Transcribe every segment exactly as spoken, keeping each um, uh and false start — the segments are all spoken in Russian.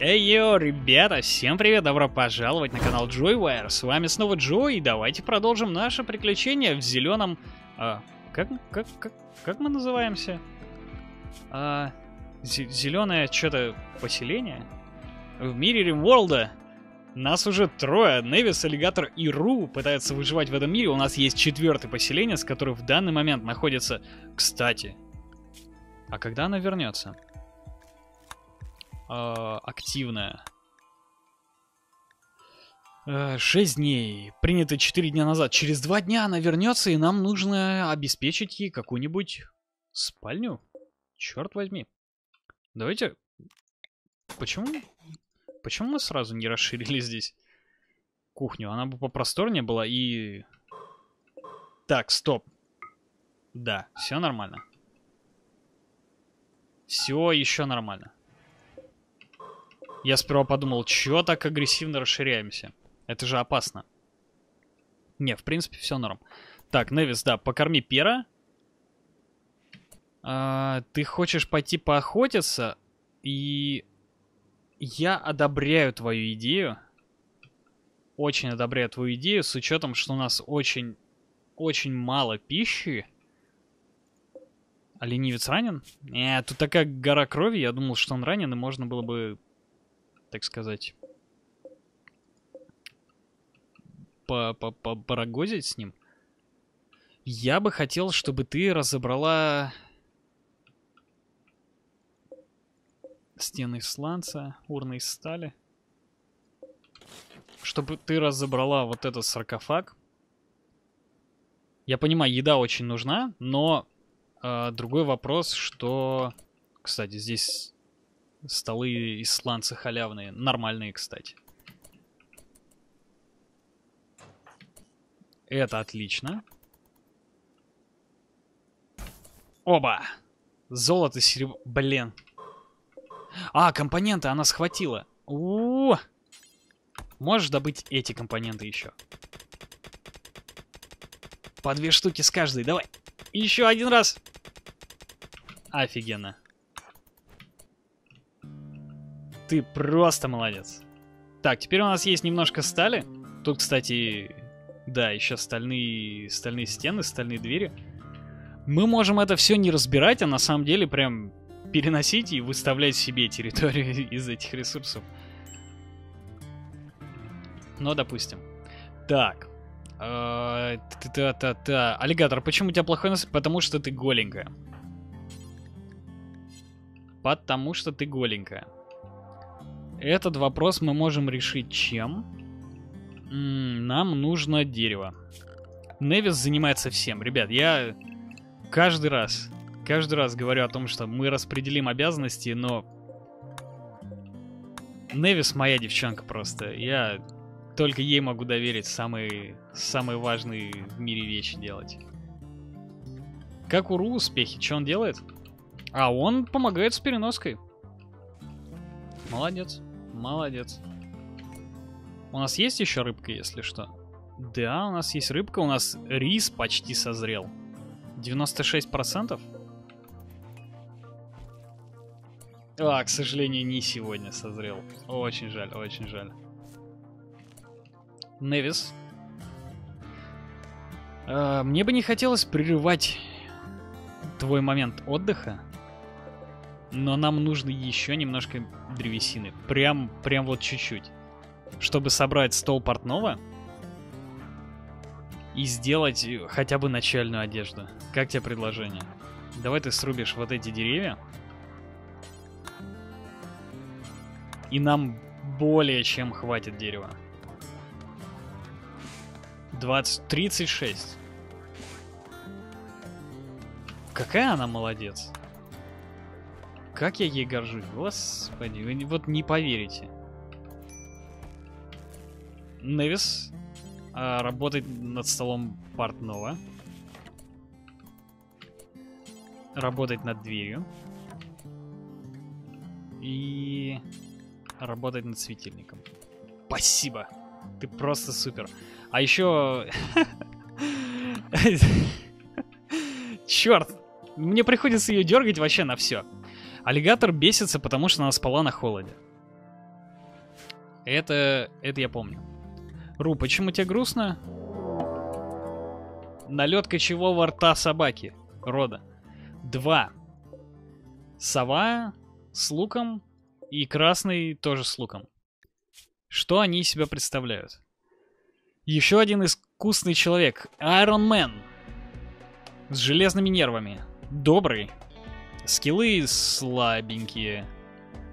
Эй, йо, ребята, всем привет, добро пожаловать на канал Joywire, с вами снова Джо, и давайте продолжим наше приключение в зеленом... А, как, как, как, как мы называемся? А, зеленое что-то поселение? В мире Римворлда нас уже трое, Невис, Аллигатор и Ру пытаются выживать в этом мире, у нас есть четвертое поселение, с которым в данный момент находится... Кстати, а когда она вернется? Активная. шесть дней. Принято четыре дня назад. Через два дня она вернется, и нам нужно обеспечить ей какую-нибудь спальню. Черт возьми. Давайте... Почему? Почему мы сразу не расширили здесь кухню? Она бы попросторнее была и... Так, стоп. Да, все нормально. Все еще нормально. Я сперва подумал, чё так агрессивно расширяемся? Это же опасно. Не, в принципе, все норм. Так, Невис, да, покорми пера. А, ты хочешь пойти поохотиться? И я одобряю твою идею. Очень одобряю твою идею, с учетом, что у нас очень, очень мало пищи. А ленивец ранен? Э, тут такая гора крови, я думал, что он ранен, и можно было бы... так сказать, по-по-по-порагозить с ним. Я бы хотел, чтобы ты разобрала стены сланца, урны из стали. Чтобы ты разобрала вот этот саркофаг. Я понимаю, еда очень нужна, но э, другой вопрос, что... Кстати, здесь... Столы из сланца халявные. Нормальные, кстати. Это отлично. Оба! Золото, серебро... Блин. А, компоненты она схватила. У-у-у! Можешь добыть эти компоненты еще? По две штуки с каждой. Давай. Еще один раз. Офигенно. Ты просто молодец. Так, теперь у нас есть немножко стали. Тут, кстати, да, еще стальные, стальные стены, стальные двери. Мы можем это все не разбирать, а на самом деле прям переносить и выставлять себе территорию из этих ресурсов. Но, допустим. Так. Та-та-та. Аллигатор, почему у тебя плохой нос? Потому что ты голенькая. Потому что ты голенькая. Этот вопрос мы можем решить чем? Нам нужно дерево. Невис занимается всем. Ребят, я каждый раз, каждый раз говорю о том, что мы распределим обязанности, но... Невис моя девчонка просто. Я только ей могу доверить самые, самые важные в мире вещи делать. Как у Ру успехи? Что он делает? А он помогает с переноской. Молодец. Молодец. У нас есть еще рыбка, если что? Да, у нас есть рыбка. У нас рис почти созрел. девяносто шесть процентов? А, к сожалению, не сегодня созрел. Очень жаль, очень жаль. Невис. Э, мне бы не хотелось прерывать твой момент отдыха. Но нам нужно еще немножко древесины. Прям, прям вот чуть-чуть. Чтобы собрать стол портного. И сделать хотя бы начальную одежду. Как тебе предложение? Давай ты срубишь вот эти деревья. И нам более чем хватит дерева. двадцать, тридцать шесть. Какая она молодец. Как я ей горжусь, господи, вы вот не поверите. Невис а, работает над столом портного. Работает над дверью. И работает над светильником. Спасибо, ты просто супер. А еще... Черт, мне приходится ее дергать вообще на все. Аллигатор бесится, потому что она спала на холоде. Это, это я помню. Ру, почему тебе грустно? Налет кочевого рта собаки рода. Два. Сова с луком и красный тоже с луком. Что они из себя представляют? Еще один искусный человек. Iron Man. С железными нервами. Добрый. Скиллы слабенькие.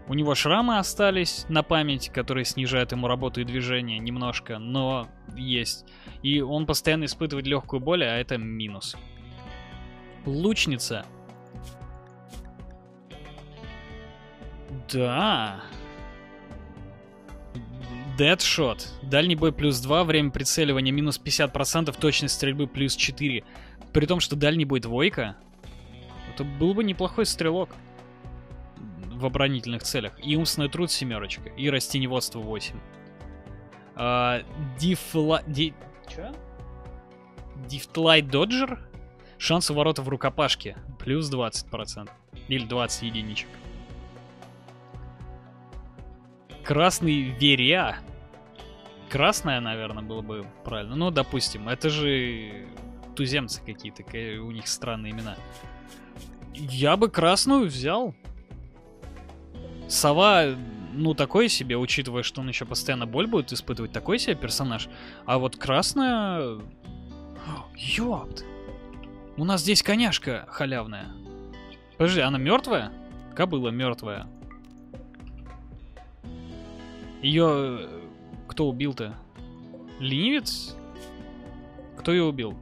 У него шрамы остались на память, которые снижают ему работу и движение немножко, но есть. И он постоянно испытывает легкую боль, а это минус. Лучница. Да. Дэдшот. Дальний бой плюс два, время прицеливания минус пятьдесят процентов, точность стрельбы плюс четыре. При том, что дальний бой двойка, это был бы неплохой стрелок в оборонительных целях. И умственный труд семерочка. И растеневодство восемь. А, дифла... Ди... Че? Дифтлайт доджер. Шанс у ворота в рукопашке. Плюс двадцать процентов. Или двадцать единичек. Красный веря. Красная, наверное, было бы правильно. Ну, допустим, это же туземцы какие-то. У них странные имена. Я бы красную взял. Сова, ну, такой себе, учитывая, что он еще постоянно боль будет испытывать, такой себе персонаж. А вот красная... Ёпт! У нас здесь коняшка халявная. Подожди, она мертвая? Кобыла мертвая. Ее... Кто убил-то? Ленивец? Кто ее убил?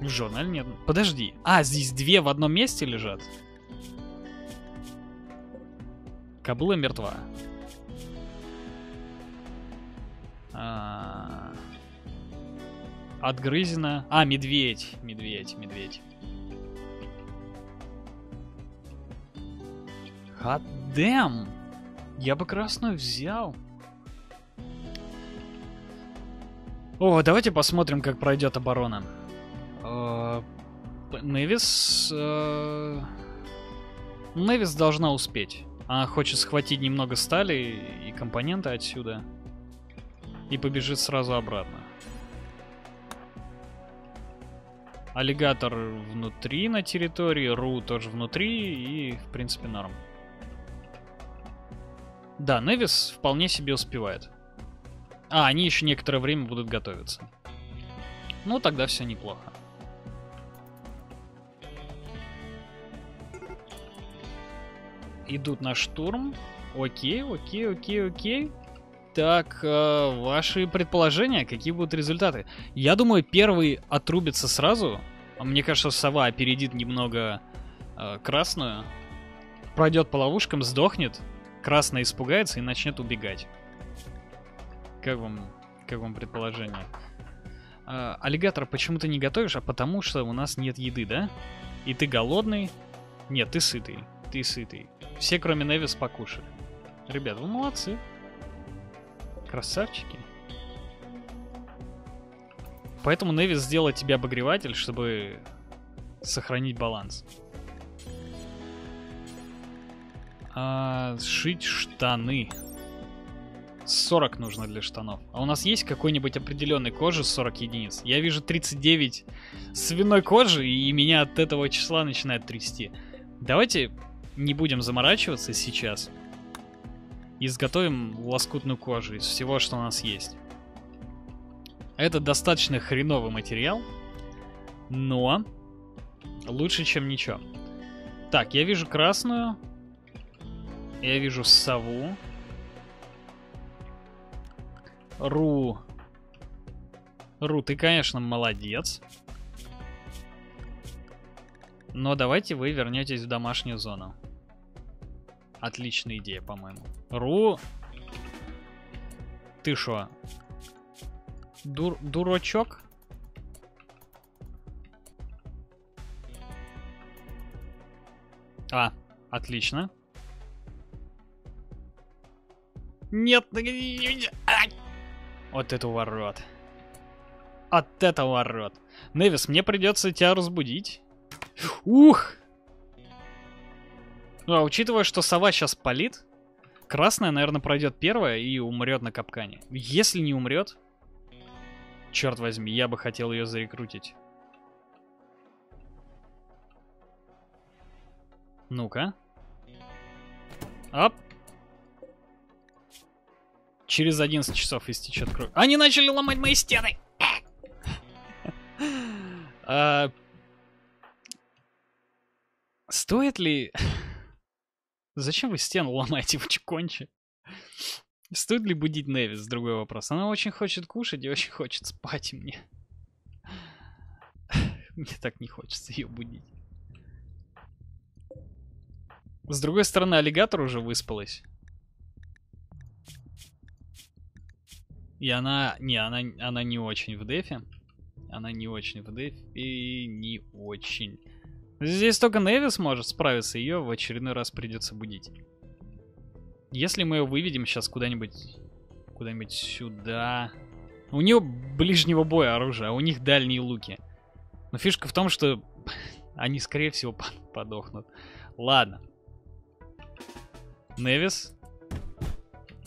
Журналь нет. Подожди. А, здесь две в одном месте лежат? Кобыла мертва. А... Отгрызена. А, медведь. Медведь, медведь. God damn. Я бы красную взял. О, давайте посмотрим, как пройдет оборона. Невис... Невис должна успеть. Она хочет схватить немного стали и компоненты отсюда. И побежит сразу обратно. Аллигатор внутри на территории. Ру тоже внутри. И, в принципе, норм. Да, Невис вполне себе успевает. А, они еще некоторое время будут готовиться. Ну, тогда все неплохо. Идут на штурм. Окей, окей, окей, окей. Так, э, ваши предположения, какие будут результаты? Я думаю, первый отрубится сразу. Мне кажется, сова опередит немного э, красную. Пройдет по ловушкам, сдохнет. Красная испугается и начнет убегать. Как вам, как вам предположение? Э, аллигатор, почему ты не готовишь? А потому что у нас нет еды, да? И ты голодный? Нет, ты сытый. Ты сытый. Все, кроме Невис, покушали. Ребят, вы молодцы. Красавчики. Поэтому Невис сделала тебе обогреватель, чтобы сохранить баланс. А, сшить штаны. сорок нужно для штанов. А у нас есть какой-нибудь определенной кожи сорок единиц? Я вижу тридцать девять свиной кожи, и меня от этого числа начинает трясти. Давайте... Не будем заморачиваться сейчас. Изготовим лоскутную кожу из всего, что у нас есть. Это достаточно хреновый материал, но лучше, чем ничего. Так, я вижу красную. Я вижу сову. Ру. Ру, ты, конечно, молодец. Но давайте вы вернетесь в домашнюю зону. Отличная идея, по-моему. Ру... Ты шо? Дур... Дурачок? А, отлично. Нет! Вот это ворот. От это ворот. Невис, мне придется тебя разбудить. Ух! Ну, а учитывая, что сова сейчас палит, Красная, наверное, пройдет первая и умрет на капкане. Если не умрет, черт возьми, я бы хотел ее зарекрутить. Ну-ка. Оп. Через одиннадцать часов истечет кровь. Они начали ломать мои стены! А... Стоит ли... Зачем вы стену ломаете, вы чекончи? Стоит ли будить Невис? Другой вопрос. Она очень хочет кушать и очень хочет спать, и мне... Мне так не хочется ее будить. С другой стороны, аллигатор уже выспалась. И она... Не, она, она не очень в дефе. Она не очень в дефе и не очень... Здесь только Невис может справиться, ее в очередной раз придется будить. Если мы ее выведем сейчас куда-нибудь... Куда-нибудь сюда... У нее ближнего боя оружие, а у них дальние луки. Но фишка в том, что они, скорее всего, подохнут. Ладно. Невис.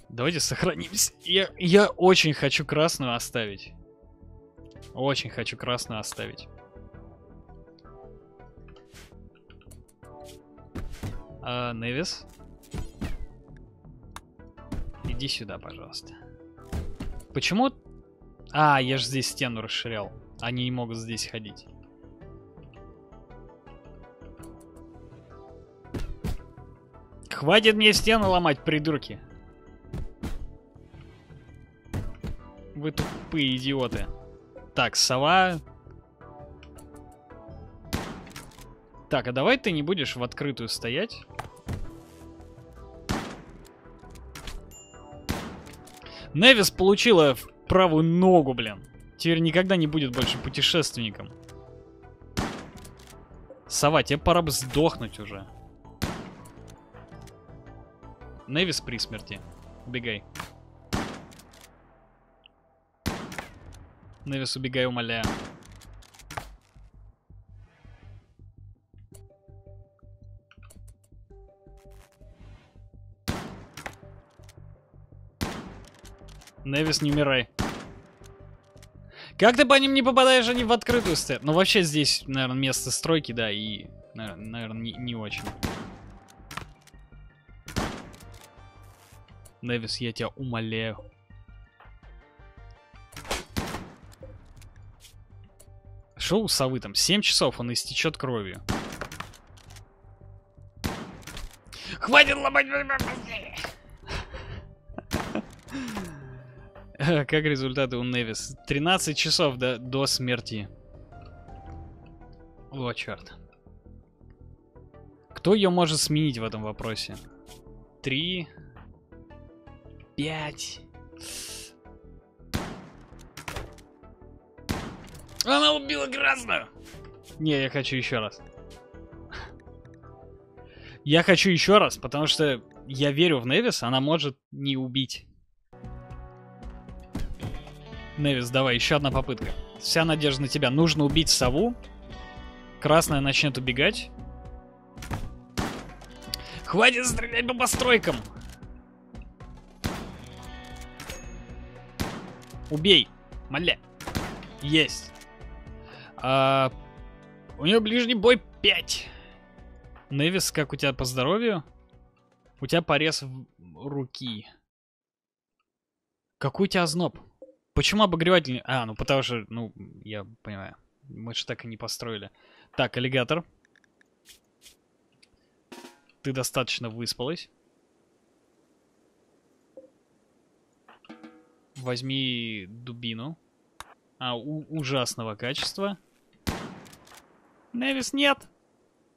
Давайте сохранимся. Я, я очень хочу красную оставить. Очень хочу красную оставить. А, Невис. Иди сюда, пожалуйста. Почему? А, я же здесь стену расширял. Они не могут здесь ходить. Хватит мне стены ломать, придурки. Вы тупые идиоты. Так, сова. Так, а давай ты не будешь в открытую стоять. Невис получила в правую ногу, блин. Теперь никогда не будет больше путешественником. Сова, тебе пора бы сдохнуть уже. Невис при смерти. Убегай. Невис, убегай, умоляю. Невис, не умирай. Как ты по ним не попадаешь, они в открытую стоят? Ну вообще здесь, наверное, место стройки, да, и, наверное, не, не очень. Невис, я тебя умоляю. Шо у совы там? семь часов, он истечет кровью. Хватит ломать! Как результаты у Невис? тринадцать часов до, до смерти. О, черт. Кто ее может сменить в этом вопросе? Три... Пять. Она убила красную. Не, я хочу еще раз. Я хочу еще раз, потому что я верю в Невис, она может не убить. Невис, давай, еще одна попытка. Вся надежда на тебя. Нужно убить сову. Красная начнет убегать. Хватит стрелять по постройкам. Убей! Моля! Есть! А, у нее ближний бой пять. Невис, как у тебя по здоровью? У тебя порез в руки. Какой у тебя озноб? Почему обогреватель... А, ну потому что... Ну, я понимаю. Мы же так и не построили. Так, аллигатор. Ты достаточно выспалась. Возьми дубину. А, у ужасного качества. Невис, нет!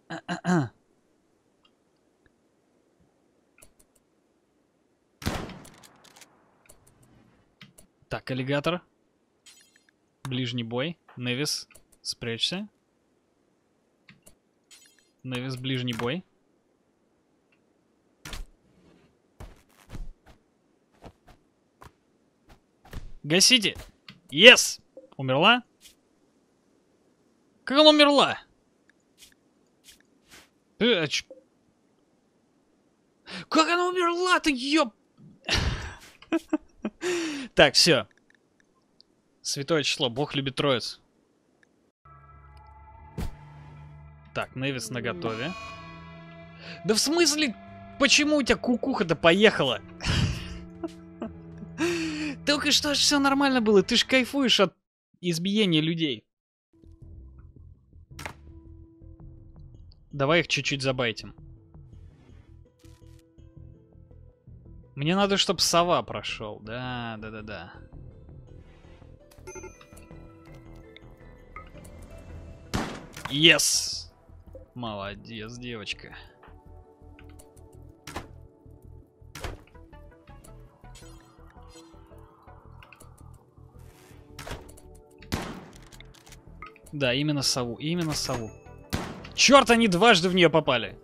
А -а -а. Так, аллигатор. Ближний бой. Невис, спрячься. Невис, ближний бой. Гасите! Yes! Умерла? Как она умерла? Э, а ч... Как она умерла-то, ёп... Так, все. Святое число. Бог любит троицу. Так, Невис наготове. Да в смысле, почему у тебя кукуха-то поехала? Только что ж все нормально было. Ты ж кайфуешь от избиения людей. Давай их чуть-чуть забайтим. Мне надо, чтобы сова прошел. Да, да, да, да. Yes! Молодец, девочка. Да, именно сову, именно сову. Черт, они дважды в нее попали.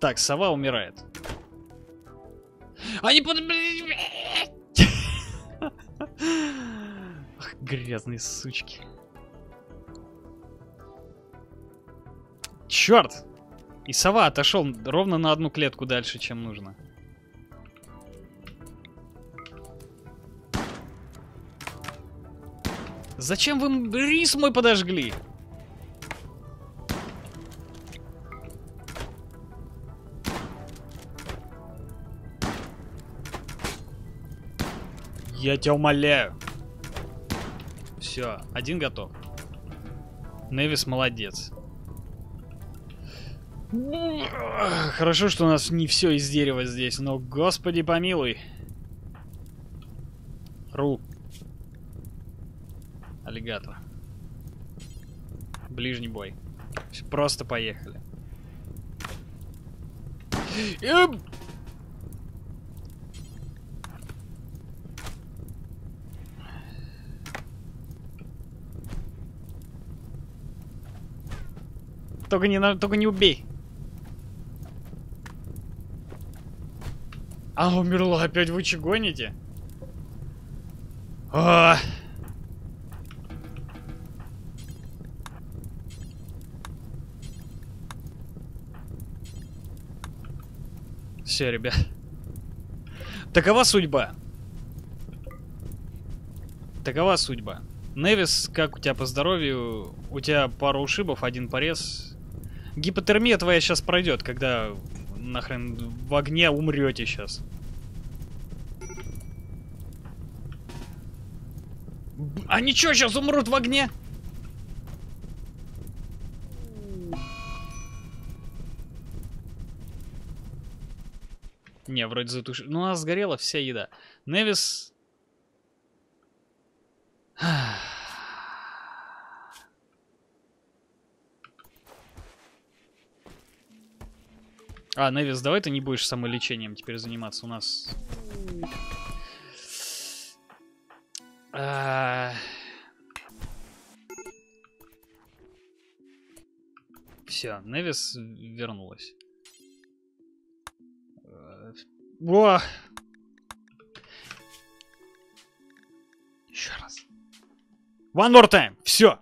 Так, сова умирает. Они под... Ах, грязные сучки. Черт! И сова отошел ровно на одну клетку дальше, чем нужно. Зачем вы рис мой подожгли? Я тебя умоляю. Все, один готов. Невис молодец. Хорошо, что у нас не все из дерева здесь, но господи помилуй. Ру. Аллигатор. Ближний бой. Просто поехали. Только не, только не убей. А, умерла опять, вы че гоните? А -а -а. Все, ребят. Такова судьба. Такова судьба. Невис, как у тебя по здоровью? У тебя пару ушибов, один порез. Гипотермия твоя сейчас пройдет, когда нахрен в огне умрете сейчас. Они чё, сейчас умрут в огне? Не, вроде затушили. Ну, у нас сгорела вся еда. Невис... А, Невис, давай ты не будешь самолечением теперь заниматься. У нас... А... Все, Невис вернулась. О! Еще раз. One more time. Все.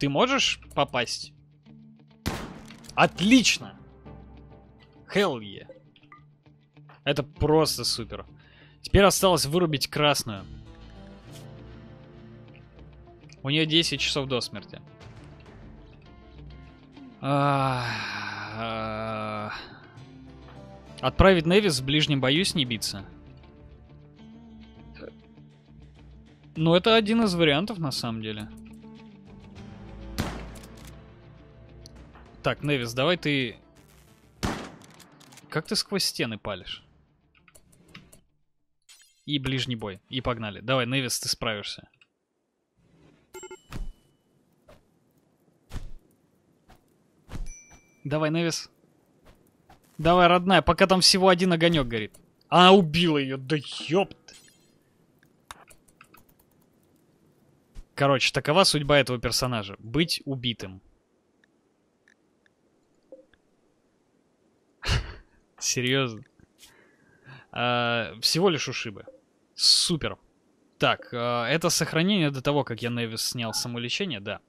Ты можешь попасть? Отлично! Hell yeah. Это просто супер. Теперь осталось вырубить красную. У нее десять часов до смерти. Отправить Невис в ближнем бою с ней биться. Ну, это один из вариантов, на самом деле. Так, Невис, давай ты... Как ты сквозь стены палишь? И ближний бой. И погнали. Давай, Невис, ты справишься. Давай, Невис. Давай, родная, пока там всего один огонек горит. А, убила ее, да ёпт. Короче, такова судьба этого персонажа. Быть убитым. Серьезно. А, всего лишь ушибы. Супер. Так, это сохранение до того, как я Невис снял самолечение, да.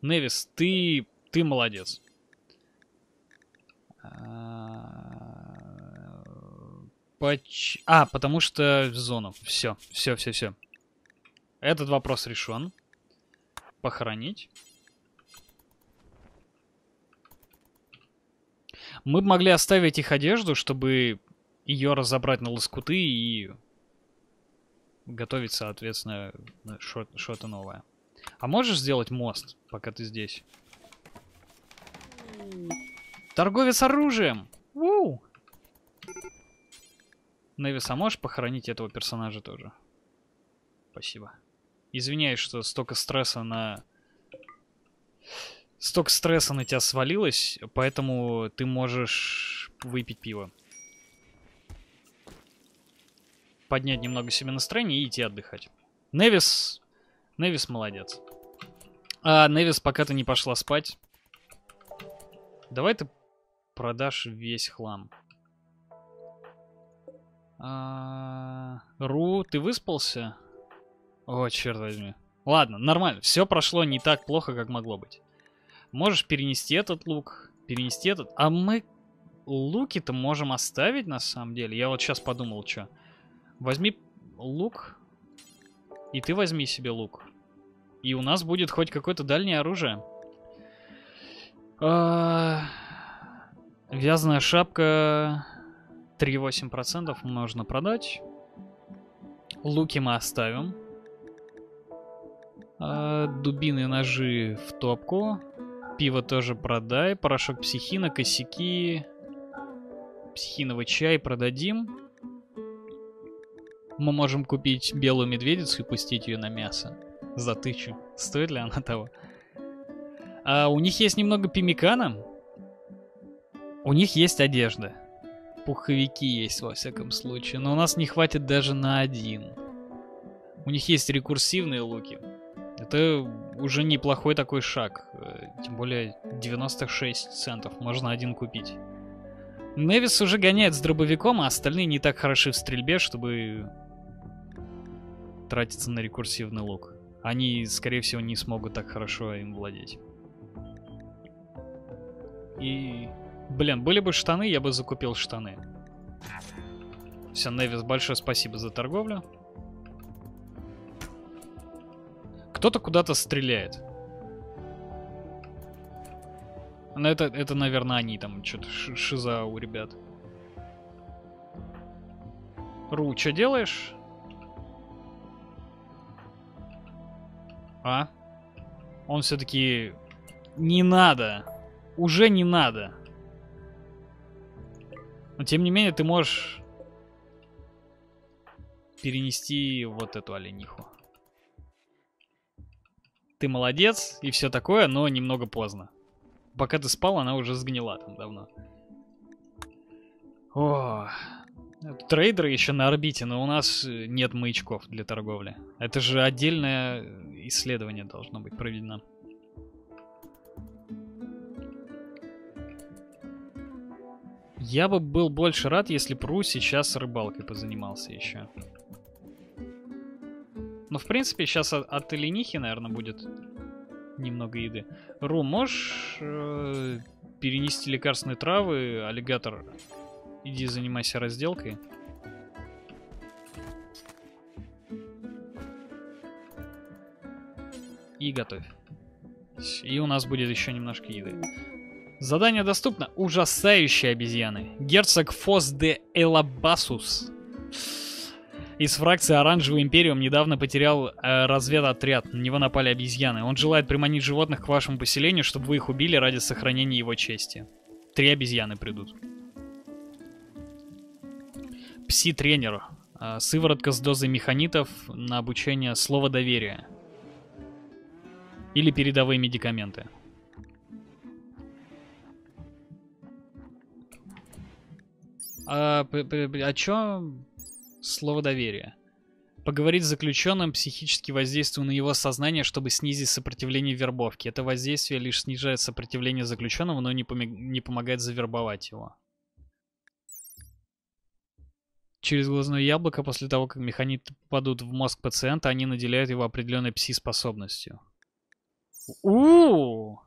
Невис, ты... ты молодец. Поч... А, потому что зону. Все, все, все, все. Этот вопрос решен. Похоронить. Мы бы могли оставить их одежду, чтобы ее разобрать на лоскуты и готовить, соответственно, что-то новое. А можешь сделать мост, пока ты здесь? Торговец оружием! Уу! Невис, а можешь похоронить этого персонажа тоже? Спасибо. Извиняюсь, что столько стресса на... Столько стресса на тебя свалилось, поэтому ты можешь выпить пиво. Поднять немного себе настроение и идти отдыхать. Невис... Невис молодец. А, Невис, пока ты не пошла спать, давай ты продашь весь хлам. А, Ру, ты выспался? О, черт возьми. Ладно, нормально. Все прошло не так плохо, как могло быть. Можешь перенести этот лук, перенести этот. А мы луки-то можем оставить, на самом деле. Я вот сейчас подумал, что. Возьми лук, и ты возьми себе лук. И у нас будет хоть какое-то дальнее оружие. А... Вязаная шапка три и восемь десятых процента можно продать. Луки мы оставим. А... Дубины и ножи в топку. Пиво тоже продай. Порошок психина, косяки. Психиновый чай продадим. Мы можем купить белую медведицу и пустить ее на мясо. За тысячу. Стоит ли она того? А у них есть немного пимикана. У них есть одежда. Пуховики есть, во всяком случае. Но у нас не хватит даже на один. У них есть рекурсивные луки. Это уже неплохой такой шаг. Тем более девяносто шесть центов. Можно один купить. Невис уже гоняет с дробовиком, а остальные не так хороши в стрельбе, чтобы... тратиться на рекурсивный лук. Они, скорее всего, не смогут так хорошо им владеть. И... блин, были бы штаны, я бы закупил штаны. Все, Невис, большое спасибо за торговлю. Кто-то куда-то стреляет. Но это, это, наверное, они там что-то шиза у ребят. Ру, что делаешь? А? Он все-таки... Не надо. Уже не надо. Но, тем не менее, ты можешь... перенести вот эту олениху. Ты молодец и все такое, но немного поздно. Пока ты спал, она уже сгнила там давно. О, трейдеры еще на орбите, но у нас нет маячков для торговли. Это же отдельное исследование должно быть проведено. Я бы был больше рад, если бы Ру сейчас рыбалкой позанимался еще. Но, в принципе, сейчас от, от оленихи, наверное, будет немного еды. Ру, можешь э, перенести лекарственные травы? Аллигатор, иди занимайся разделкой. И готовь. И у нас будет еще немножко еды. Задание доступно. Ужасающие обезьяны. Герцог Фос де Элабасус из фракции Оранжевый империум недавно потерял э, разведотряд. На него напали обезьяны. Он желает приманить животных к вашему поселению, чтобы вы их убили ради сохранения его чести. Три обезьяны придут. Пси-тренер. Э, сыворотка с дозой механитов на обучение слова доверия. Или передовые медикаменты. А, а чё... Слово доверия. Поговорить с заключенным, психически воздействуя на его сознание, чтобы снизить сопротивление вербовке. Это воздействие лишь снижает сопротивление заключенного, но не, пом- не помогает завербовать его. Через глазное яблоко, после того, как механиты попадут в мозг пациента, они наделяют его определенной пси-способностью. У-у-у!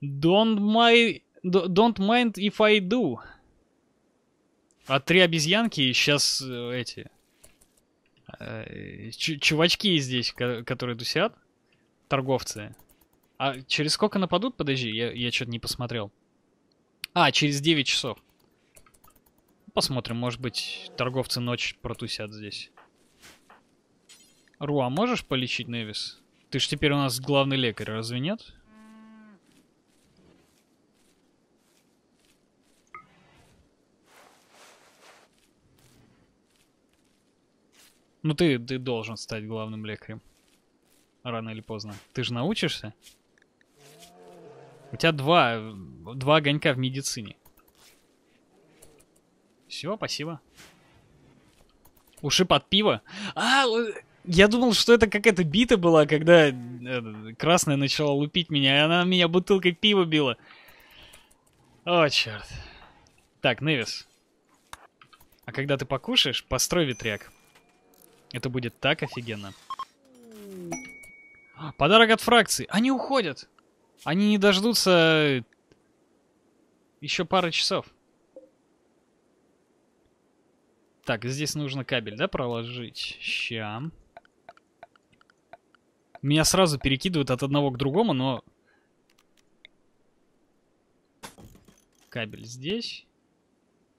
Don't mind, don't mind if I do. А три обезьянки и сейчас эти... Чувачки здесь, которые тусят. Торговцы. А через сколько нападут? Подожди, я, я что-то не посмотрел. А, через девять часов. Посмотрим, может быть, торговцы ночь протусят здесь. Руа, можешь полечить Невис? Ты ж теперь у нас главный лекарь, разве нет? Ну ты, ты должен стать главным лекарем. Рано или поздно. Ты же научишься? У тебя два, два огонька в медицине. Все, спасибо. Ушиб от пива. А, я думал, что это какая-то бита была, когда э, красная начала лупить меня, и она меня бутылкой пива била. О, черт. Так, Невис. А когда ты покушаешь, построй ветряк. Это будет так офигенно. Подарок от фракции. Они уходят. Они не дождутся еще пары часов. Так, здесь нужно кабель, да, проложить? Ща. Меня сразу перекидывают от одного к другому, но... Кабель здесь.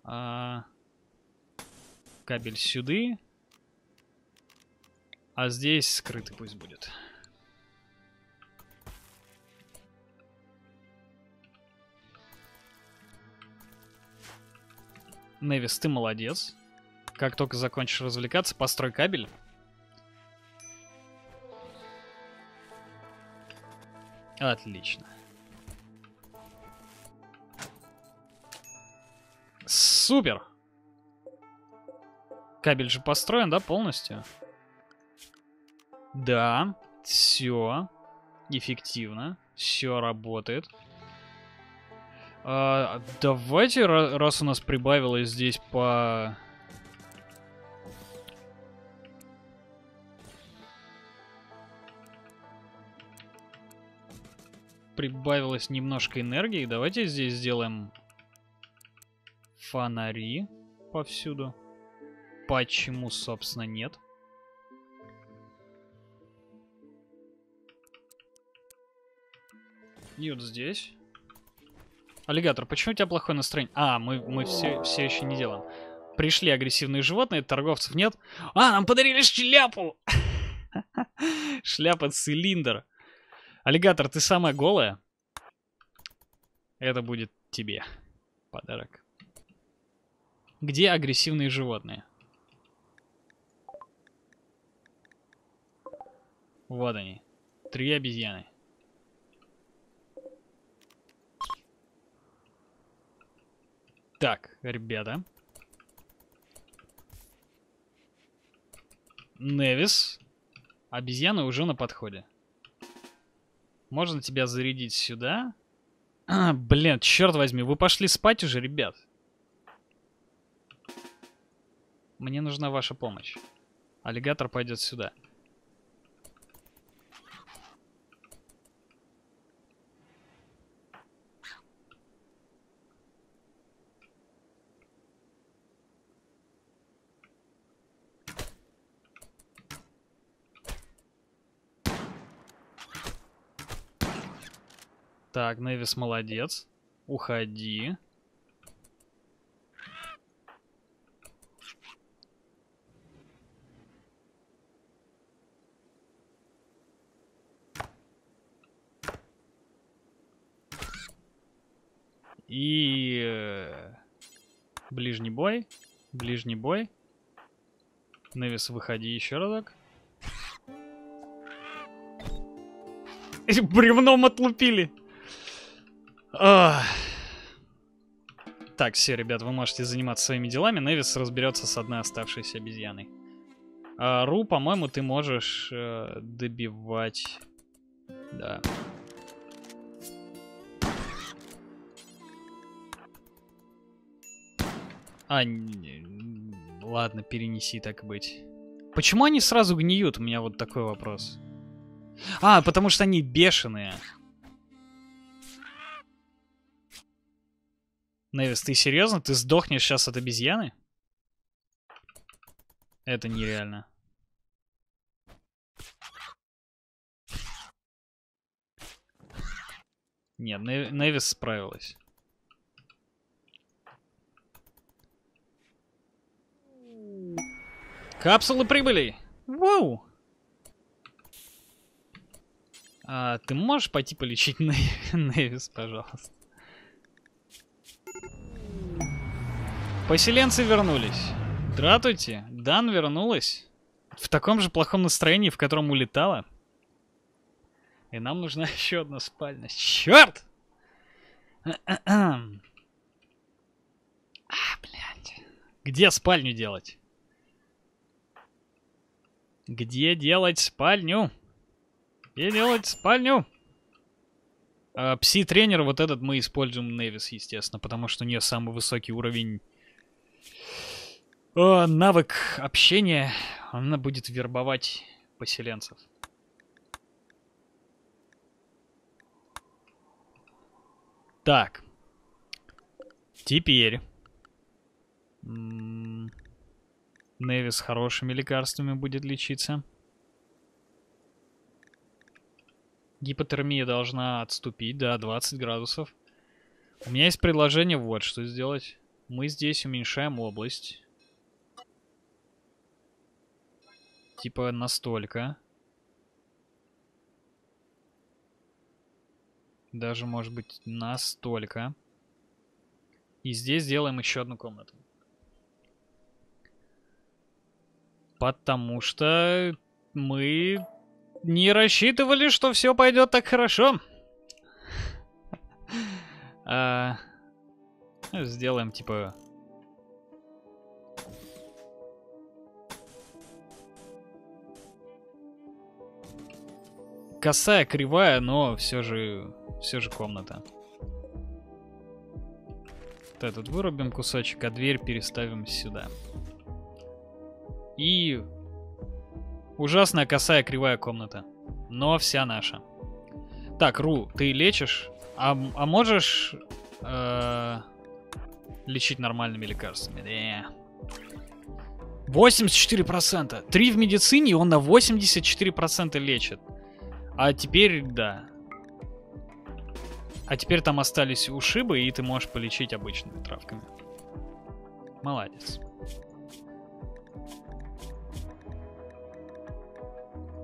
А... Кабель сюда. А здесь скрытый пусть будет. Невис, ты молодец. Как только закончишь развлекаться, построй кабель. Отлично. Супер! Кабель же построен, да, полностью? Да, все эффективно, все работает. А, давайте, раз у нас прибавилось здесь по... Прибавилось немножко энергии. Давайте здесь сделаем фонари повсюду. Почему, собственно, нет? И вот здесь. Аллигатор, почему у тебя плохое настроение? А, мы, мы все, все еще не делаем. Пришли агрессивные животные, торговцев нет. А, нам подарили шляпу! Шляпа-цилиндр. Аллигатор, ты самая голая? Это будет тебе подарок. Где агрессивные животные? Вот они. Три обезьяны. Так, ребята. Невис. Обезьяны уже на подходе. Можно тебя зарядить сюда? А, блин, черт возьми, вы пошли спать уже, ребят. Мне нужна ваша помощь. Аллигатор пойдет сюда. Так, Невис молодец. Уходи. И... Ближний бой. Ближний бой. Невис, выходи еще разок. Бревном отлупили. Ах. Так, все, ребят, вы можете заниматься своими делами. Невис разберется с одной оставшейся обезьяной. А, Ру, по-моему, ты можешь э, добивать. Да. А, не... ладно, перенеси, так быть. Почему они сразу гниют? У меня вот такой вопрос. А, потому что они бешеные. Невис, ты серьезно? Ты сдохнешь сейчас от обезьяны? Это нереально. Нет, Невис справилась. Капсулы прибыли! Вау! А, ты можешь пойти полечить Невис, пожалуйста? Поселенцы вернулись. Дратуйте, Дан вернулась. В таком же плохом настроении, в котором улетала. И нам нужна еще одна спальня. Черт! А, блядь. Где спальню делать? Где делать спальню? Где делать спальню? А, пси-тренер вот этот мы используем Невис, естественно, потому что у нее самый высокий уровень... О, навык общения. Она будет вербовать поселенцев. Так. Теперь. М-м-м. Невис хорошими лекарствами будет лечиться. Гипотермия должна отступить, да, двадцать градусов. У меня есть предложение вот что сделать. Мы здесь уменьшаем область. Типа настолько. Даже, может быть, настолько. И здесь сделаем еще одну комнату. Потому что мы не рассчитывали, что все пойдет так хорошо. Сделаем, типа... Косая, кривая, но все же, все же комната. Вот этот вырубим кусочек, а дверь переставим сюда. И ужасная косая, кривая комната, но вся наша. Так, Ру, ты лечишь, а, а можешь э, лечить нормальными лекарствами? Не. восемьдесят четыре процента. три в медицине, он на восемьдесят четыре процента лечит. А теперь, да. А теперь там остались ушибы, и ты можешь полечить обычными травками. Молодец.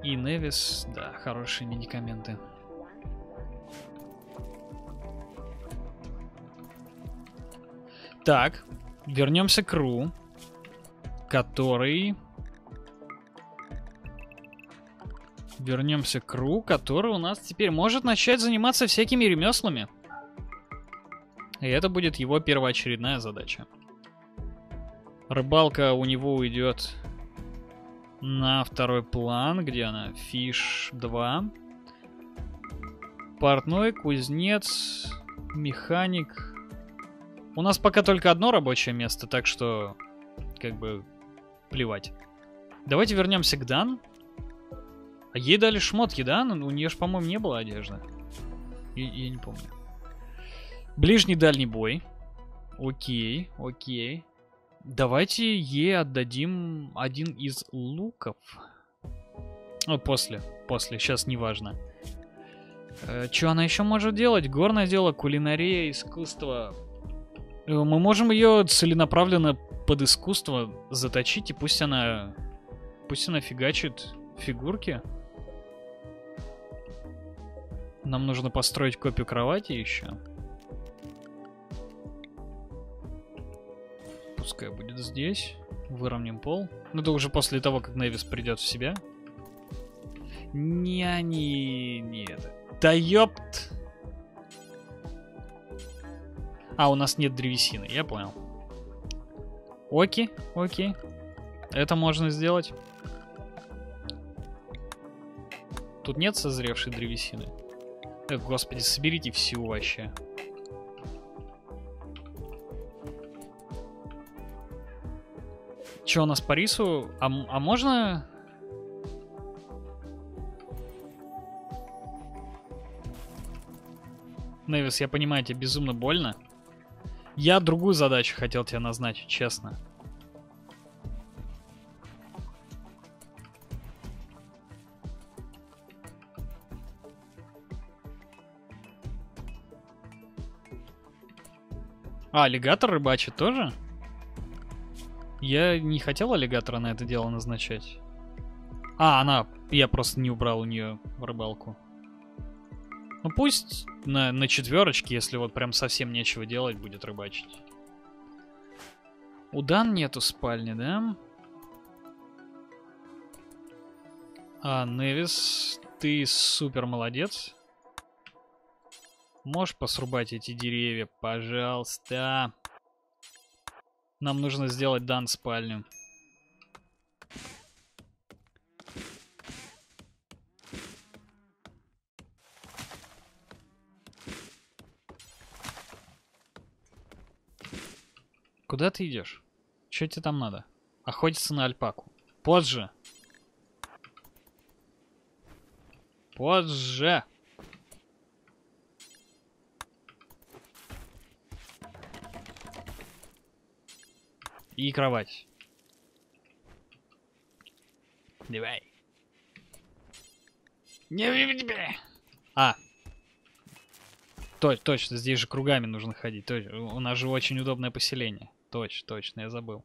И Невис, да, хорошие медикаменты. Так, вернемся к Ру, который... Вернемся к Ру, который у нас теперь может начать заниматься всякими ремеслами. И это будет его первоочередная задача. Рыбалка у него уйдет на второй план. Где она? Фиш два. Портной, кузнец, механик. У нас пока только одно рабочее место, так что как бы плевать. Давайте вернемся к Дан. А ей дали шмотки, да? Но у нее же, по-моему, не было одежды. Я, я не помню. Ближний-дальний бой. Окей, окей. Давайте ей отдадим один из луков. О, после, после, сейчас неважно. Э, что она еще может делать? Горное дело, кулинария, искусство. Э, мы можем ее целенаправленно под искусство заточить, и пусть она... Пусть она фигачит фигурки. Нам нужно построить копию кровати еще. Пускай будет здесь. Выровняем пол. Ну, это уже после того, как Невис придет в себя. Не, не, не это. Да ёпт! А, у нас нет древесины, я понял. Окей, окей. Это можно сделать. Тут нет созревшей древесины. Эх, господи, соберите всю вообще. Че у нас по рису? А, а можно... Невис, я понимаю, тебе безумно больно. Я другую задачу хотел тебе назначить, честно. А, аллигатор рыбачит тоже? Я не хотел аллигатора на это дело назначать. А, она... Я просто не убрал у нее рыбалку. Ну пусть на, на четверочке, если вот прям совсем нечего делать, будет рыбачить. У Дан нету спальни, да? А, Невис, ты супер молодец. Можешь посрубать эти деревья, пожалуйста. Нам нужно сделать Дан спальню. Куда ты идешь? Что тебе там надо? Охотиться на альпаку. Позже. Позже. И кровать. Давай. Не, а. Точно, здесь же кругами нужно ходить. Точно. У нас же очень удобное поселение. Точно, точно, я забыл.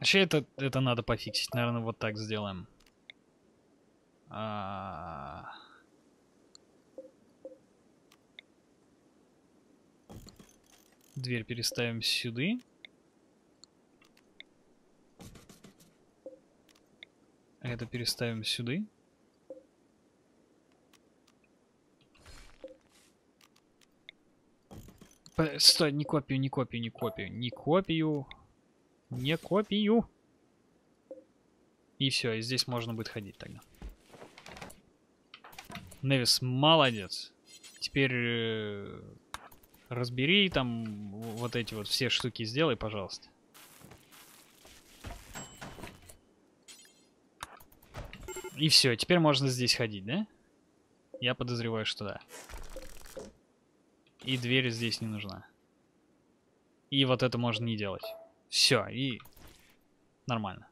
Вообще это, это надо пофиксить. Наверное, вот так сделаем. А-а-а. Дверь переставим сюда. Это переставим сюда. Стой, не копию, не копию, не копию, не копию, не копию. И все, и здесь можно будет ходить тогда. Невис, молодец. Теперь... Разбери там вот эти вот все штуки, сделай, пожалуйста. И все, теперь можно здесь ходить, да? Я подозреваю, что да. И дверь здесь не нужна. И вот это можно не делать. Все, и нормально.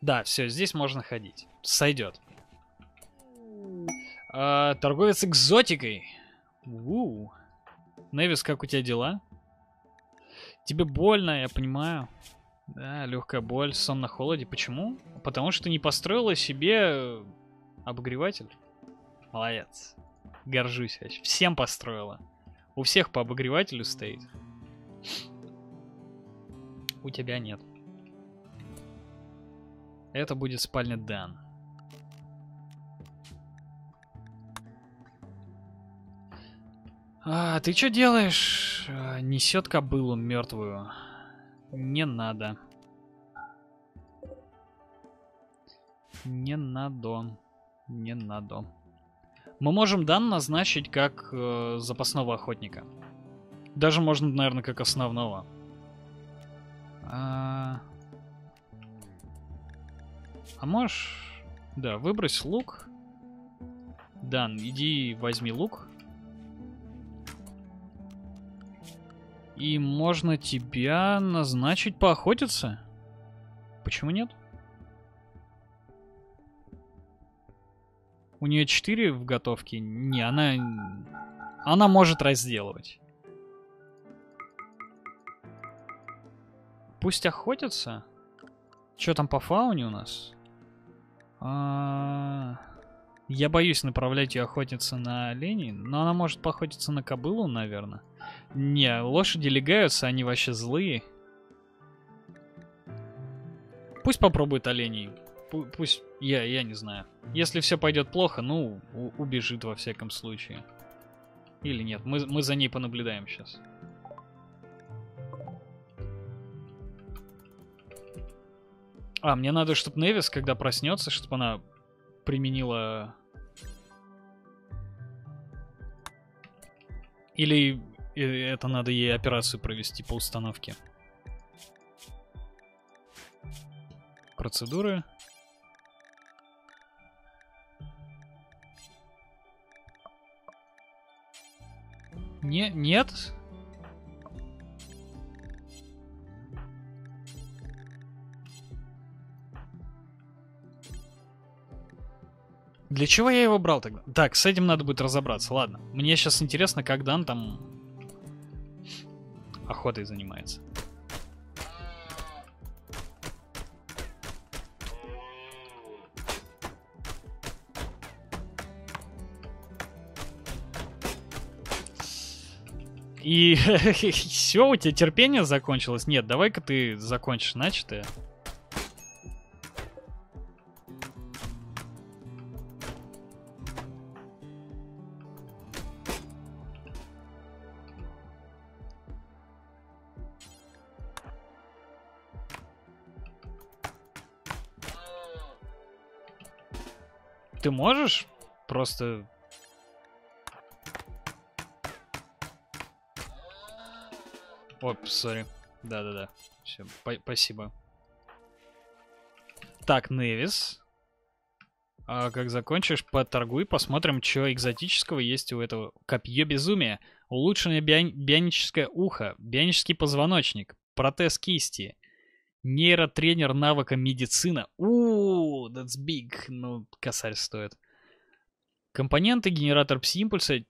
Да, все, здесь можно ходить. Сойдет. А, торговец экзотикой. У-у-у. Невис, как у тебя дела? Тебе больно, я понимаю. Да, легкая боль, сон на холоде. Почему? Потому что не построила себе обогреватель. Молодец. Горжусь. Всем построила. У всех по обогревателю стоит. У тебя нет. Это будет спальня Дан. А, ты что делаешь? А, несет кобылу мертвую. Не надо. Не надо. Не надо. Мы можем Дан назначить как э, запасного охотника. Даже можно, наверное, как основного. А, а можешь... Да, выбрось лук. Дан, иди возьми лук. И можно тебя назначить поохотиться? Почему нет? У нее четыре в готовке? Не, она... Она может разделывать. Пусть охотятся. Что там по фауне у нас? А... Я боюсь направлять ее охотиться на оленей, но она может поохотиться на кобылу, наверное. Не, лошади легаются, они вообще злые. Пусть попробует оленей. Пусть, я, я не знаю. Если все пойдет плохо, ну, убежит во всяком случае. Или нет, мы, мы за ней понаблюдаем сейчас. А, мне надо, чтобы Невис, когда проснется, чтобы она применила... Или это надо ей операцию провести по установке? Процедуры. Не, нет. Для чего я его брал тогда? Так, с этим надо будет разобраться. Ладно. Мне сейчас интересно, как Дан там охотой занимается. И все, у тебя терпение закончилось? Нет, давай-ка ты закончишь начатое. Ты можешь просто... Оп, сори. Да-да-да. Все, спасибо. Так, Невис. А как закончишь, поторгуй, посмотрим, что экзотического есть у этого. Копье безумия. Улучшенное бион... бионическое ухо. Бионический позвоночник. Протез кисти. Нейротренер навыка медицина. Ууу, that's big. Ну, косарь стоит. Компоненты, генератор пси-импульса.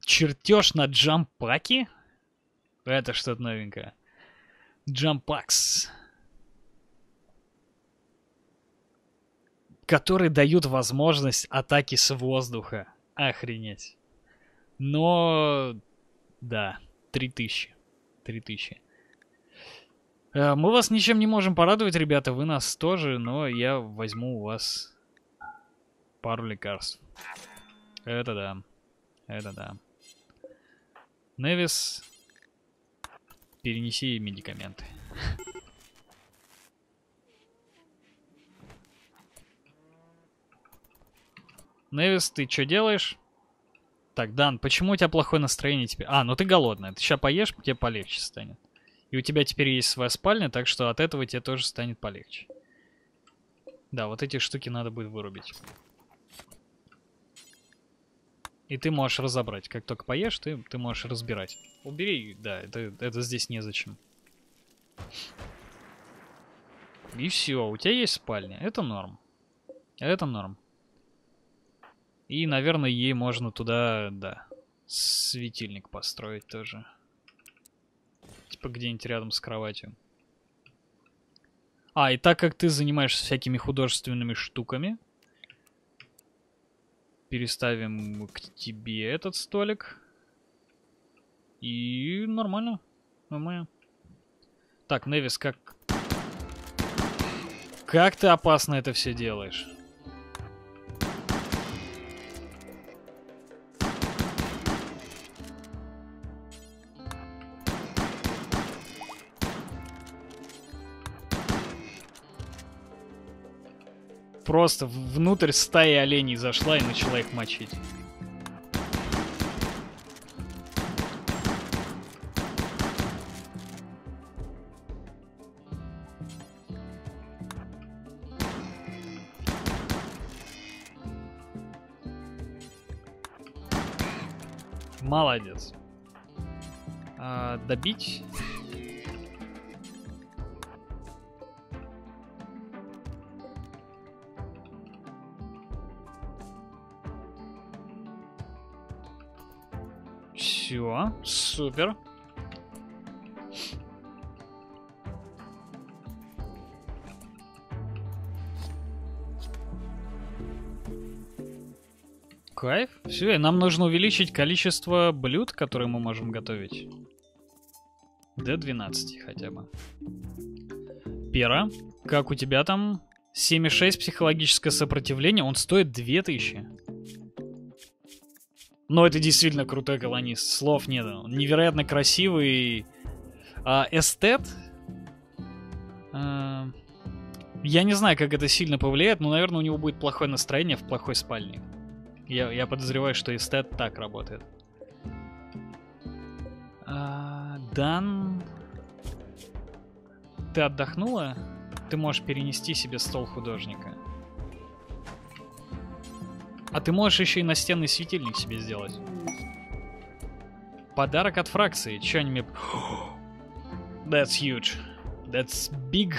Чертеж на джампаки. Это что-то новенькое. Джампакс. Которые дают возможность атаки с воздуха. Охренеть. Но... Да. три тысячи. три тысячи. Мы вас ничем не можем порадовать, ребята. Вы нас тоже, но я возьму у вас пару лекарств. Это да. Это да. Невис... Перенеси медикаменты. Невис, ты что делаешь? Так, Дан, почему у тебя плохое настроение теперь? А, ну ты голодная. Ты сейчас поешь, тебе полегче станет. И у тебя теперь есть своя спальня, так что от этого тебе тоже станет полегче. Да, вот эти штуки надо будет вырубить. И ты можешь разобрать. Как только поешь, ты, ты можешь разбирать. Убери, да, это, это здесь незачем. И все, у тебя есть спальня. Это норм. Это норм. И, наверное, ей можно туда, да, светильник построить тоже. Типа где-нибудь рядом с кроватью. А, и так как ты занимаешься всякими художественными штуками... Переставим к тебе этот столик. И нормально. Нормально. Так, Невис, как... Как ты опасно это все делаешь? Просто внутрь стаи оленей зашла и начала их мочить. Молодец. А, добить... Все, супер. Кайф. Все, и нам нужно увеличить количество блюд, которые мы можем готовить. До двенадцати хотя бы. Пера, как у тебя там? семь и шесть психологическое сопротивление. Он стоит две тысячи. Но это действительно крутой колонист. Слов нет. Он невероятно красивый. А, эстет. А, я не знаю, как это сильно повлияет, но, наверное, у него будет плохое настроение в плохой спальне. Я, я подозреваю, что эстет так работает. Дан, ты отдохнула? Ты можешь перенести себе стол художника. А ты можешь еще и настенный светильник себе сделать. Подарок от фракции. Че они мне... That's huge. That's big.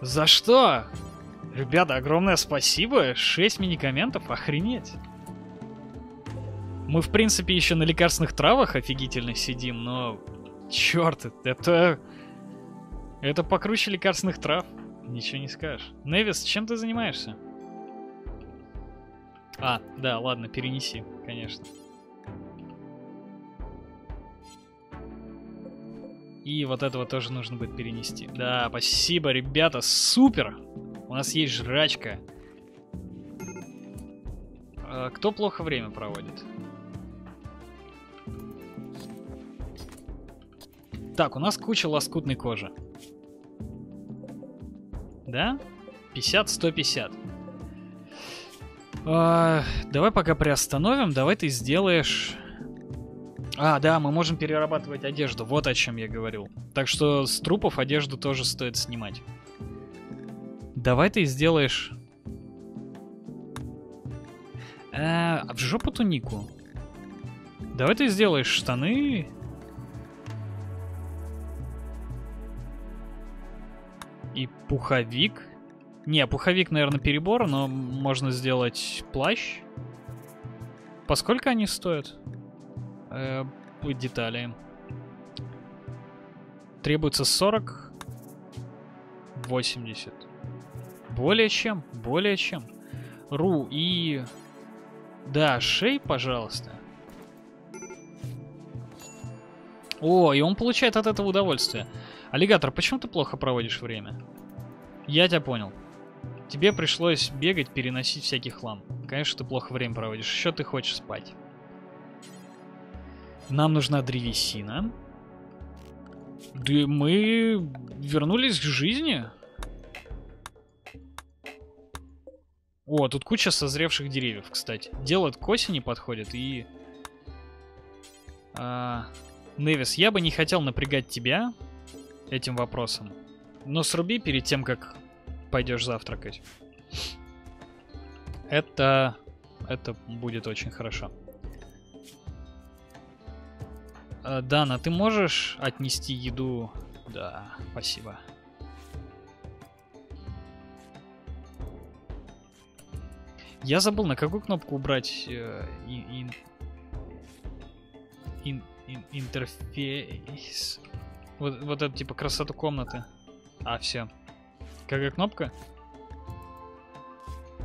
За что? Ребята, огромное спасибо. шесть медикаментов, охренеть. Мы, в принципе, еще на лекарственных травах офигительно сидим, но... Черт, это... Это покруче лекарственных трав. Ничего не скажешь. Невис, чем ты занимаешься? А, да, ладно, перенеси, конечно. И вот этого тоже нужно будет перенести. Да, спасибо, ребята, супер! У нас есть жрачка. А, кто плохо время проводит? Так, у нас куча лоскутной кожи. Да? пятьдесят, сто пятьдесят. А, давай пока приостановим. Давай ты сделаешь... А, да, мы можем перерабатывать одежду. Вот о чем я говорил. Так что с трупов одежду тоже стоит снимать. Давай ты сделаешь... А, в жопу тунику. Давай ты сделаешь штаны... И пуховик. Не, пуховик, наверное, перебор, но можно сделать плащ. Поскольку они стоят? Э, детали. Требуется сорок, восемьдесят. Более чем, более чем. Ру и... Да, шей, пожалуйста. О, и он получает от этого удовольствие. Аллигатор, почему ты плохо проводишь время? Я тебя понял. Тебе пришлось бегать, переносить всякий хлам. Конечно, ты плохо время проводишь. Еще ты хочешь спать. Нам нужна древесина. Да мы вернулись к жизни. О, тут куча созревших деревьев, кстати. Дело к осени подходит и... А... Невис, я бы не хотел напрягать тебя... этим вопросом. Но сруби перед тем, как пойдешь завтракать. Это... Это будет очень хорошо. Дана, ты можешь отнести еду? Да, спасибо. Я забыл, на какую кнопку убрать... Э, ин, ин, ин, интерфейс... Вот, вот это типа красоту комнаты. А, все. Какая кнопка?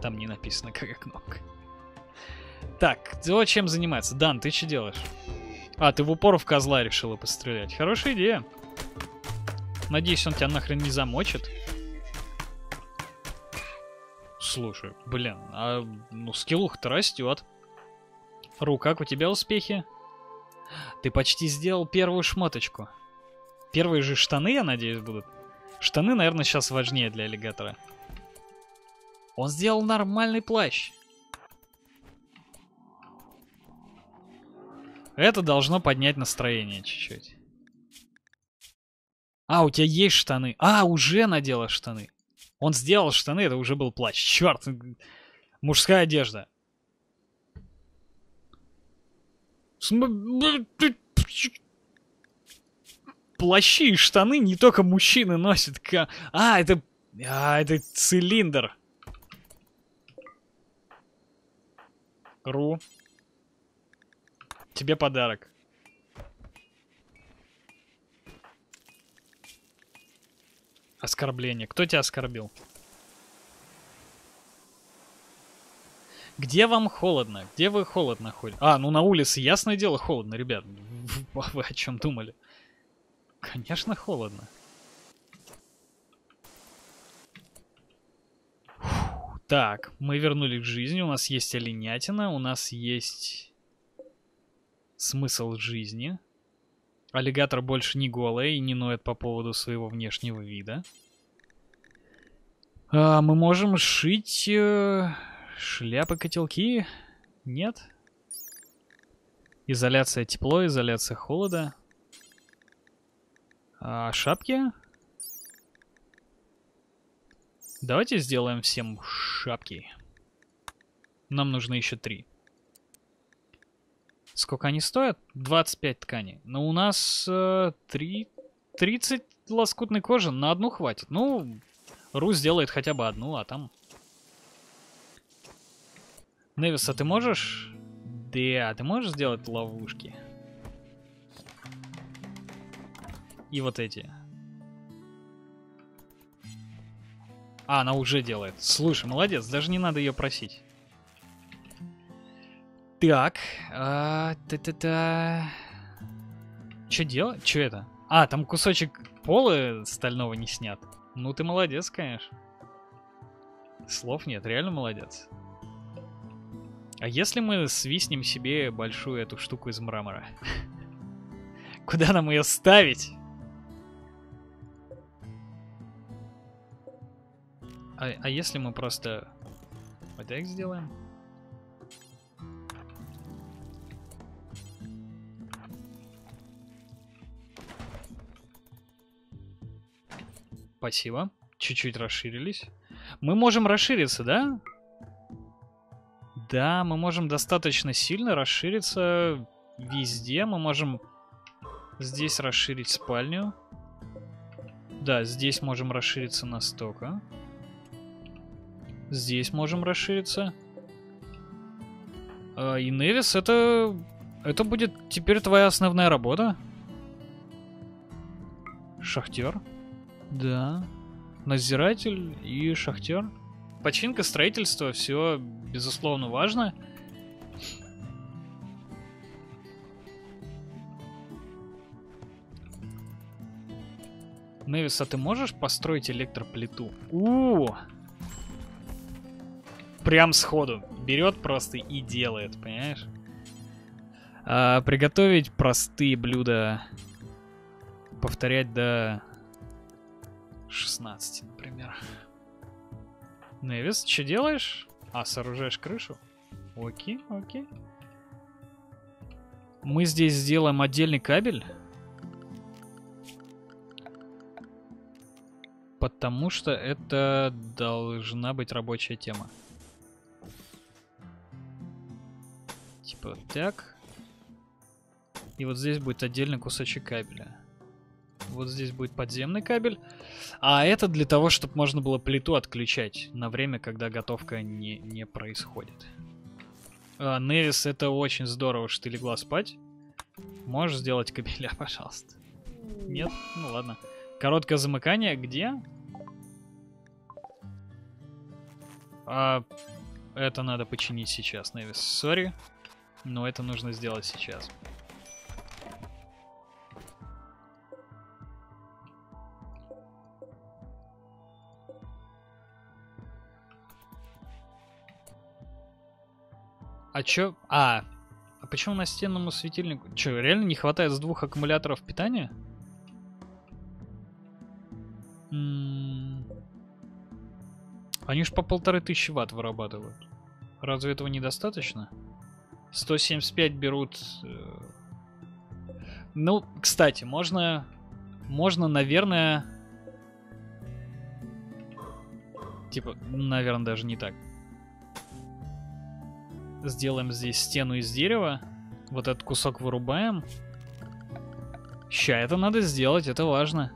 Там не написано, какая кнопка. Так, то чем заниматься? Дан, ты что делаешь? А, ты в упор в козла решила пострелять. Хорошая идея. Надеюсь, он тебя нахрен не замочит. Слушай, блин, а ну скиллуха-то растет. Ру, как у тебя успехи? Ты почти сделал первую шмоточку. Первые же штаны, я надеюсь, будут. Штаны, наверное, сейчас важнее для аллигатора. Он сделал нормальный плащ. Это должно поднять настроение чуть-чуть. А, у тебя есть штаны. А, уже надела штаны. Он сделал штаны, это уже был плащ. Черт, мужская одежда. Плащи и штаны не только мужчины носят. А, это... А, это цилиндр. Ру. Тебе подарок. Оскорбление. Кто тебя оскорбил? Где вам холодно? Где вы холодно ходите? А, ну на улице, ясное дело, холодно, ребят. Вы о чем думали? Конечно, холодно. Фу, так, мы вернулись к жизни. У нас есть оленятина. У нас есть смысл жизни. Аллигатор больше не голая и не ноет по поводу своего внешнего вида. А, мы можем шить э, шляпы-котелки. Нет. Изоляция тепло, изоляция холода. А, шапки. Давайте сделаем всем шапки. Нам нужно еще три. Сколько они стоят? двадцать пять тканей. Но у нас э, три, тридцать лоскутной кожи. На одну хватит. Ну, Ру сделает хотя бы одну, а там... Невис, а ты можешь... Да, ты можешь сделать ловушки? И вот эти. А, она уже делает. Слушай, молодец, даже не надо ее просить. Так, а, та-та-та. Че делать? Че это? А, там кусочек пола стального не снят. Ну ты молодец, конечно. Слов нет, реально молодец. А если мы свистнем себе большую эту штуку из мрамора? Куда нам ее ставить? А, а если мы просто вот так сделаем? Спасибо. Чуть-чуть расширились. Мы можем расшириться, да? Да, мы можем достаточно сильно расшириться везде. Мы можем здесь расширить спальню. Да, здесь можем расшириться настолько. Здесь можем расшириться. И Невис, это... это будет теперь твоя основная работа. Шахтер. Да. Надзиратель и шахтер. Починка, строительство, все, безусловно, важно. Невис, а ты можешь построить электроплиту? У-у-у! Прям сходу. Берет просто и делает, понимаешь? А, приготовить простые блюда. Повторять до... шестнадцати, например. Невис, что делаешь? А, сооружаешь крышу? Окей, окей. Мы здесь сделаем отдельный кабель. Потому что это должна быть рабочая тема. Типа вот так. И вот здесь будет отдельный кусочек кабеля. Вот здесь будет подземный кабель. А это для того, чтобы можно было плиту отключать на время, когда готовка не, не происходит. А, Невис, это очень здорово, что ты легла спать. Можешь сделать кабеля, пожалуйста? Нет? Ну ладно. Короткое замыкание. Где? А, это надо починить сейчас, Невис. Сори. Но это нужно сделать сейчас. А чё? А, а почему настенному светильнику? Чё, реально не хватает с двух аккумуляторов питания? М-м-м. Они ж по полторы тысячи ватт вырабатывают. Разве этого недостаточно? сто семьдесят пять берут... Ну, кстати, можно... Можно, наверное... Типа, наверное, даже не так. Сделаем здесь стену из дерева. Вот этот кусок вырубаем. Ща, это надо сделать, это важно.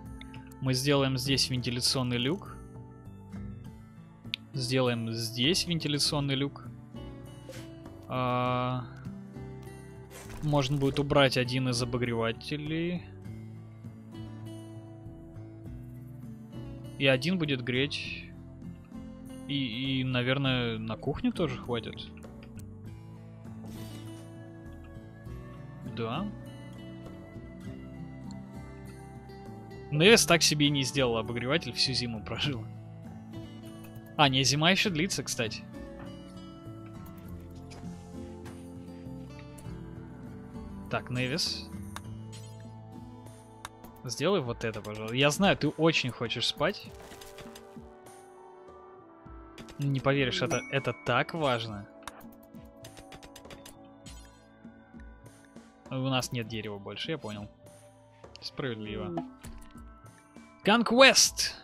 Мы сделаем здесь вентиляционный люк. Сделаем здесь вентиляционный люк. А... Можно будет убрать один из обогревателей. И один будет греть. И, и наверное, на кухню тоже хватит. Да. Невис так себе и не сделал обогреватель, всю зиму прожил. А, не, зима еще длится, кстати. Так, Невис. Сделай вот это, пожалуйста. Я знаю, ты очень хочешь спать. Не поверишь, это, это так важно. У нас нет дерева больше, я понял. Справедливо. Конквест.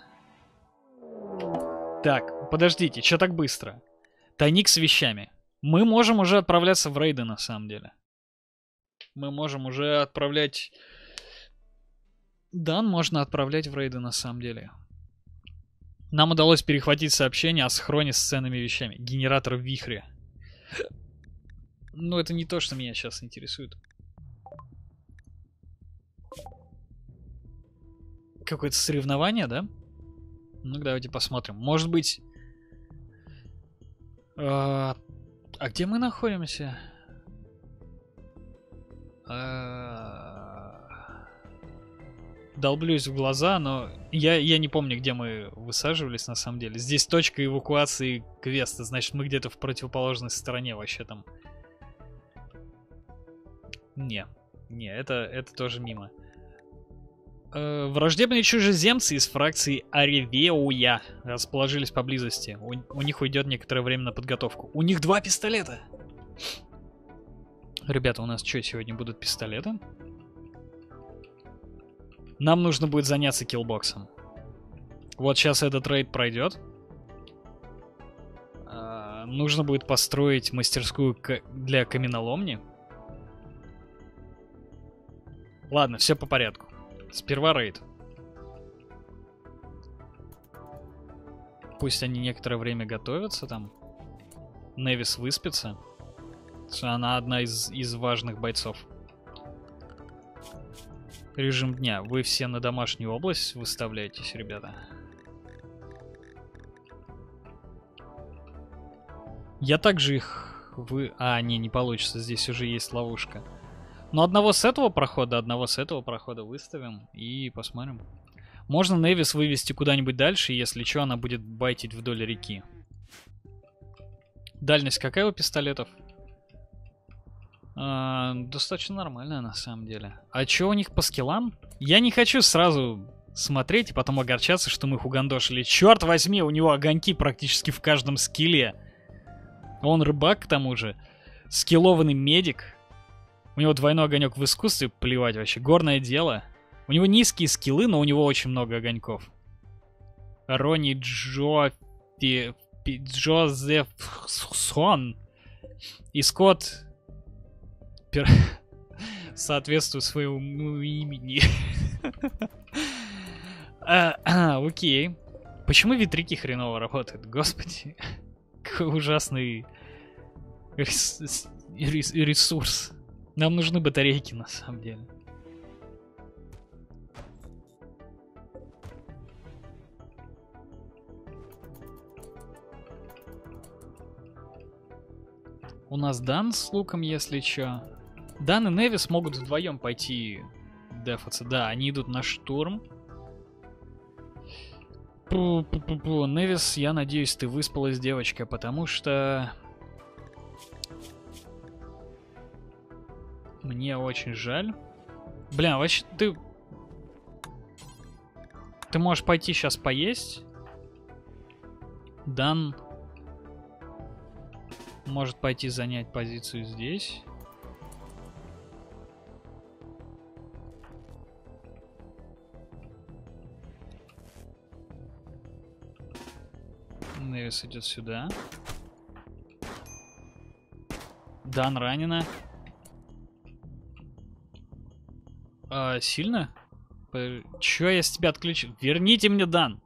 Так, подождите, что так быстро? Тайник с вещами. Мы можем уже отправляться в рейды, на самом деле. Мы можем уже отправлять... Дан можно отправлять в рейды, на самом деле. Нам удалось перехватить сообщение о схроне с ценными вещами. Генератор вихря. Ну, это не то, что меня сейчас интересует. Какое-то соревнование, да? Ну, давайте посмотрим. Может быть... А, а где мы находимся? А... Долблюсь в глаза, но я, я не помню, где мы высаживались на самом деле. Здесь точка эвакуации квеста, значит мы где-то в противоположной стороне вообще там. Не, не, это, это тоже мимо. Э, враждебные чужеземцы из фракции Аревеуя расположились поблизости. У, у них уйдет некоторое время на подготовку. У них два пистолета! Ребята, у нас что, сегодня будут пистолеты? Нам нужно будет заняться киллбоксом. Вот сейчас этот рейд пройдет. Э, нужно будет построить мастерскую для каменоломни. Ладно, все по порядку. Сперва рейд. Пусть они некоторое время готовятся там. Невис выспится. Она одна из, из важных бойцов. Режим дня. Вы все на домашнюю область выставляетесь, ребята. Я также их... Вы... А, не, не получится. Здесь уже есть ловушка. Но одного с этого прохода, одного с этого прохода выставим и посмотрим. Можно Невис вывести куда-нибудь дальше, если что, она будет байтить вдоль реки. Дальность какая у пистолетов? А, достаточно нормальная на самом деле. А что у них по скиллам? Я не хочу сразу смотреть и потом огорчаться, что мы их угандошили. Черт возьми, у него огоньки практически в каждом скилле. Он рыбак к тому же. Скиллованный медик. У него двойной огонек в искусстве, плевать вообще, горное дело. У него низкие скиллы, но у него очень много огоньков. Рони Джо... Пи... Пи... Джозефсон и Скотт Пер... соответствуют своему имени. Окей. Почему ветряки хреново работают? Господи. Какой ужасный ресурс. Нам нужны батарейки, на самом деле. У нас Дан с луком, если чё. Дан и Невис могут вдвоем пойти дефаться. Да, они идут на штурм. Пу-пу-пу-пу. Невис, я надеюсь, ты выспалась, девочка, потому что... Мне очень жаль. Бля, вообще ты... Ты можешь пойти сейчас поесть. Дан может пойти занять позицию здесь. Невис идет сюда. Дан ранена. А, сильно? Чё я с тебя отключил? Верните мне Дан!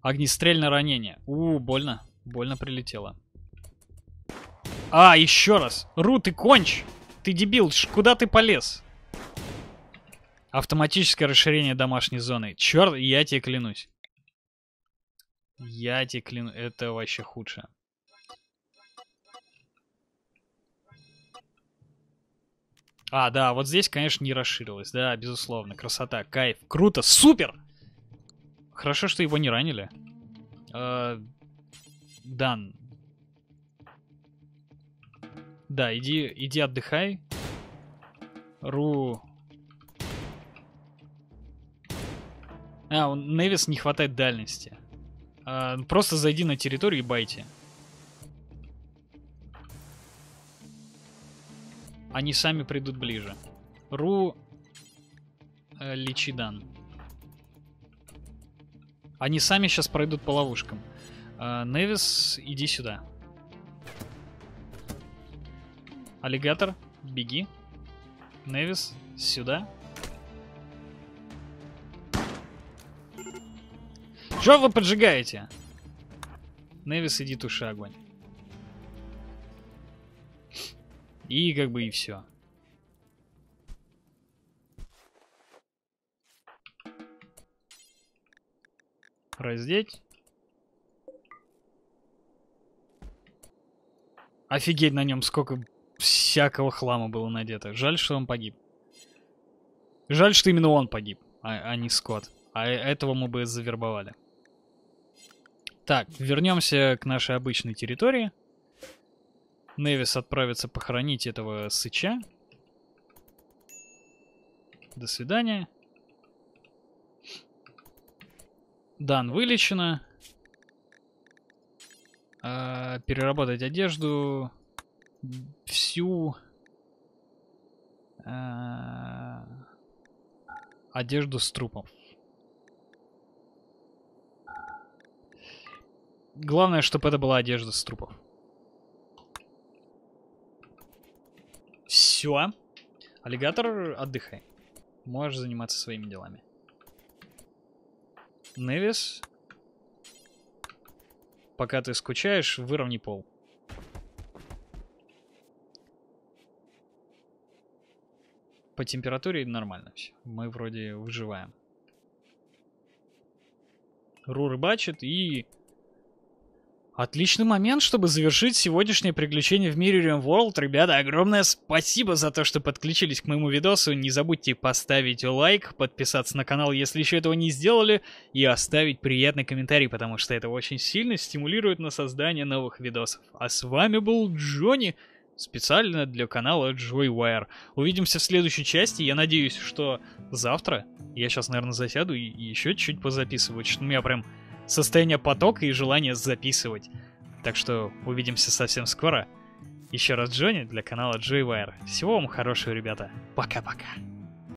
Огнестрельное ранение. У, больно. Больно прилетело. А, еще раз. Ру, ты конч! Ты дебил, куда ты полез? Автоматическое расширение домашней зоны. Черт, я тебе клянусь. Я тебе клянусь. Это вообще худшее. А, да, вот здесь, конечно, не расширилось. Да, безусловно. Красота, кайф. Круто, супер! Хорошо, что его не ранили. Э-э- Дан. Да, иди, иди отдыхай. Ру. А, у Невис не хватает дальности. Э-э- просто зайди на территорию и байте. Они сами придут ближе. Ру... Личидан. Они сами сейчас пройдут по ловушкам. А, Невис, иди сюда. Аллигатор, беги. Невис, сюда. Чё вы поджигаете? Невис, иди туши огонь. И как бы и все. Раздеть. Офигеть, на нем сколько всякого хлама было надето. Жаль, что он погиб. Жаль, что именно он погиб, а, а не Скотт. А этого мы бы завербовали. Так, вернемся к нашей обычной территории. Невис отправится похоронить этого сыча. До свидания. Дан вылечена. А, переработать одежду. Всю а, одежду с трупов. Главное, чтобы это была одежда с трупов. Все. Аллигатор, отдыхай. Можешь заниматься своими делами. Невис. Пока ты скучаешь, выровни пол. По температуре нормально все. Мы вроде выживаем. Ру рыбачит и... Отличный момент, чтобы завершить сегодняшнее приключение в мире Римworld. Ребята, огромное спасибо за то, что подключились к моему видосу. Не забудьте поставить лайк, подписаться на канал, если еще этого не сделали, и оставить приятный комментарий, потому что это очень сильно стимулирует на создание новых видосов. А с вами был Джонни, специально для канала Joywire. Увидимся в следующей части. Я надеюсь, что завтра, я сейчас, наверное, засяду и еще чуть-чуть позаписываю, что у меня прям... состояние потока и желание записывать. Так что увидимся совсем скоро. Еще раз Джонни для канала Joywire. Всего вам хорошего, ребята. Пока-пока.